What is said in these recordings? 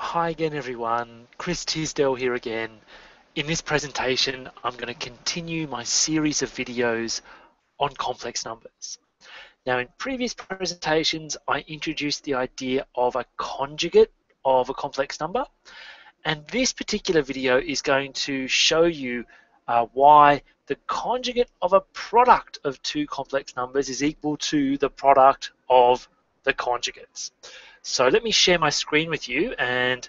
Hi again everyone, Chris Tisdell here again. In this presentation I'm going to continue my series of videos on complex numbers. Now in previous presentations I introduced the idea of a conjugate of a complex number, and this particular video is going to show you why the conjugate of a product of two complex numbers is equal to the product of the conjugates. So let me share my screen with you and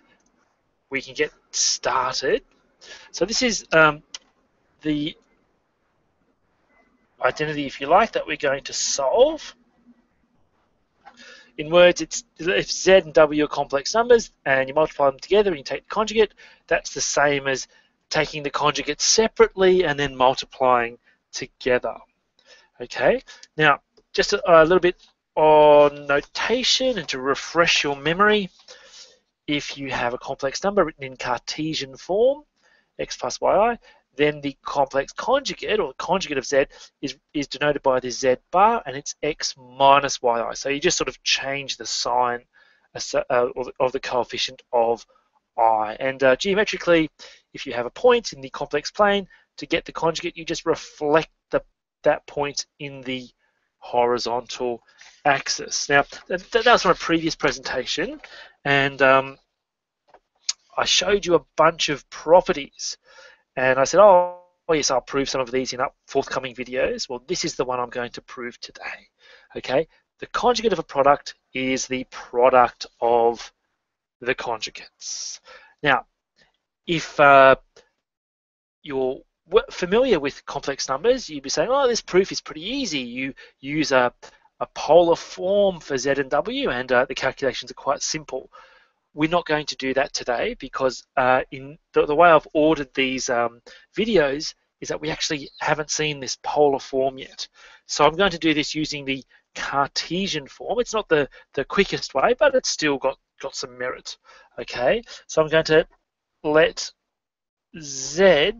we can get started. So this is the identity, if you like, that we're going to solve. In words, it's if Z and W are complex numbers and you multiply them together and you take the conjugate, that's the same as taking the conjugate separately and then multiplying together. Okay, now just a little bit on notation, and to refresh your memory, if you have a complex number written in Cartesian form, x plus yi, then the complex conjugate, or the conjugate of z, is denoted by the z bar, and it's x minus yi. So you just sort of change the sign of the coefficient of I. And geometrically, if you have a point in the complex plane, to get the conjugate, you just reflect that point in the horizontal axis. Now that was from a previous presentation, and I showed you a bunch of properties and I said, oh yes, I'll prove some of these in forthcoming videos. Well, this is the one I'm going to prove today. Okay, the conjugate of a product is the product of the conjugates. Now if you're familiar with complex numbers, you'd be saying, oh, this proof is pretty easy. You use a polar form for Z and W, and the calculations are quite simple. We're not going to do that today, because in the way I've ordered these videos is that we actually haven't seen this polar form yet. So I'm going to do this using the Cartesian form. It's not the quickest way, but it's still got some merit. Okay, so I'm going to let Z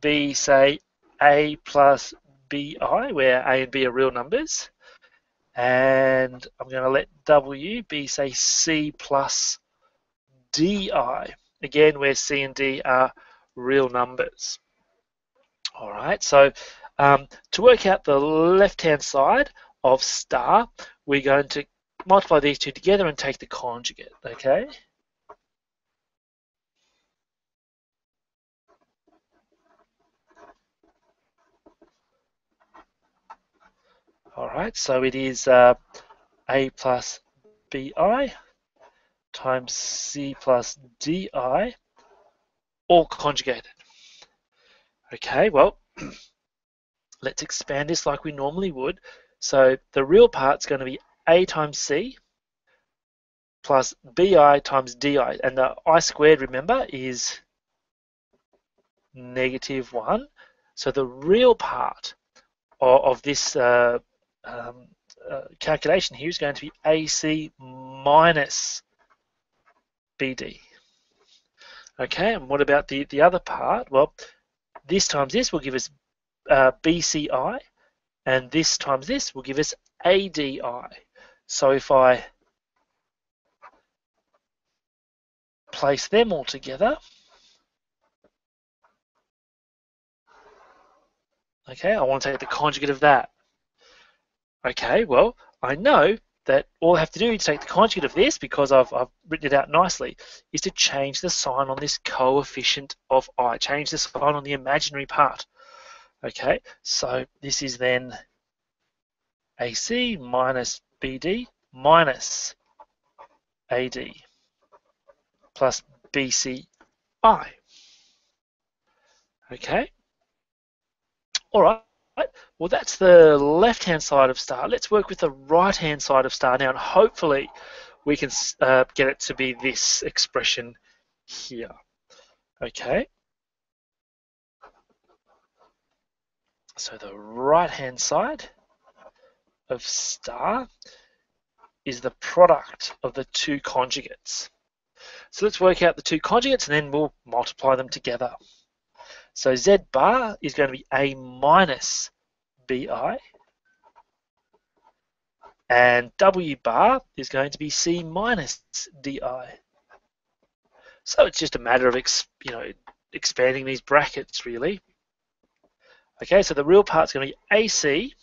be, say, A plus BI, where A and B are real numbers, and I'm going to let W be, say, C plus DI, again where C and D are real numbers. Alright, so to work out the left hand side of star, we're going to multiply these two together and take the conjugate. Okay, alright, so it is A plus BI times C plus DI, all conjugated. Okay, well, let's expand this like we normally would. So the real part's going to be A times C plus BI times DI, and the I squared, remember, is -1. So the real part of this calculation here is going to be AC minus BD. Okay, and what about the other part? Well, this times this will give us BCI, and this times this will give us ADI. So if I place them all together, okay, I want to take the conjugate of that. Okay, well, I know that all I have to do to take the conjugate of this, because I've written it out nicely, is to change the sign on this coefficient of I, change the sign on the imaginary part. Okay, so this is then AC minus BD minus AD plus BCI. Okay, all right. Well, that's the left-hand side of star. Let's work with the right-hand side of star now, and hopefully we can get it to be this expression here. Okay. So the right-hand side of star is the product of the two conjugates. So let's work out the two conjugates, and then we'll multiply them together. So Z bar is going to be A minus BI, and W bar is going to be C minus DI. So it's just a matter of expanding these brackets, really. Okay, so the real part's going to be AC,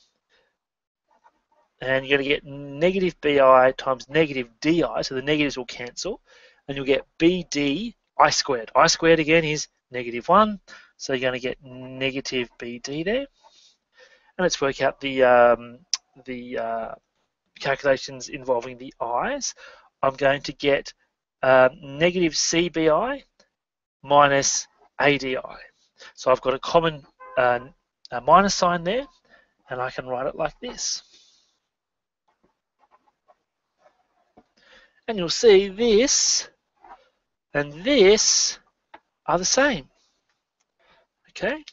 and you're going to get negative BI times negative DI, so the negatives will cancel, and you'll get BD I squared. I squared again is negative 1, so you're going to get negative BD there. And let's work out the calculations involving the I's. I'm going to get negative CBI minus ADI. So I've got a common minus sign there, and I can write it like this. And you'll see this and this are the same. Okay.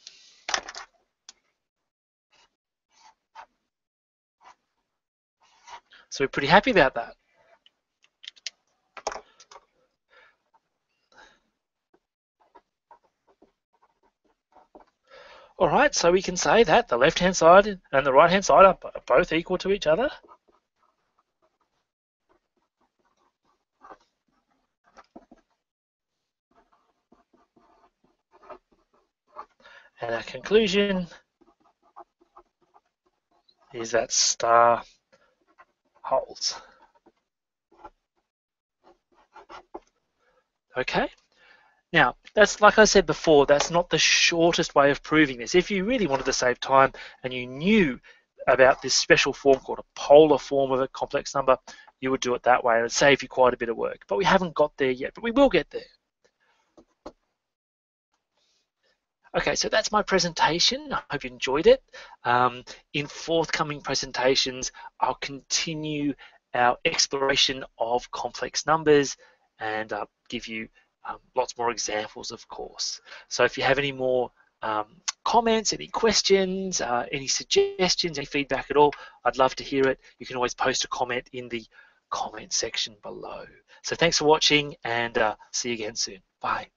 So we're pretty happy about that. Alright, so we can say that the left-hand side and the right-hand side are both equal to each other. And our conclusion is that star holds. Okay. Now, that's, like I said before, that's not the shortest way of proving this. If you really wanted to save time and you knew about this special form called a polar form of a complex number, you would do it that way, and it would save you quite a bit of work. But we haven't got there yet, but we will get there. Okay, so that's my presentation. I hope you enjoyed it. In forthcoming presentations, I'll continue our exploration of complex numbers and give you lots more examples, of course. So if you have any more comments, any questions, any suggestions, any feedback at all, I'd love to hear it. You can always post a comment in the comment section below. So thanks for watching, and see you again soon. Bye.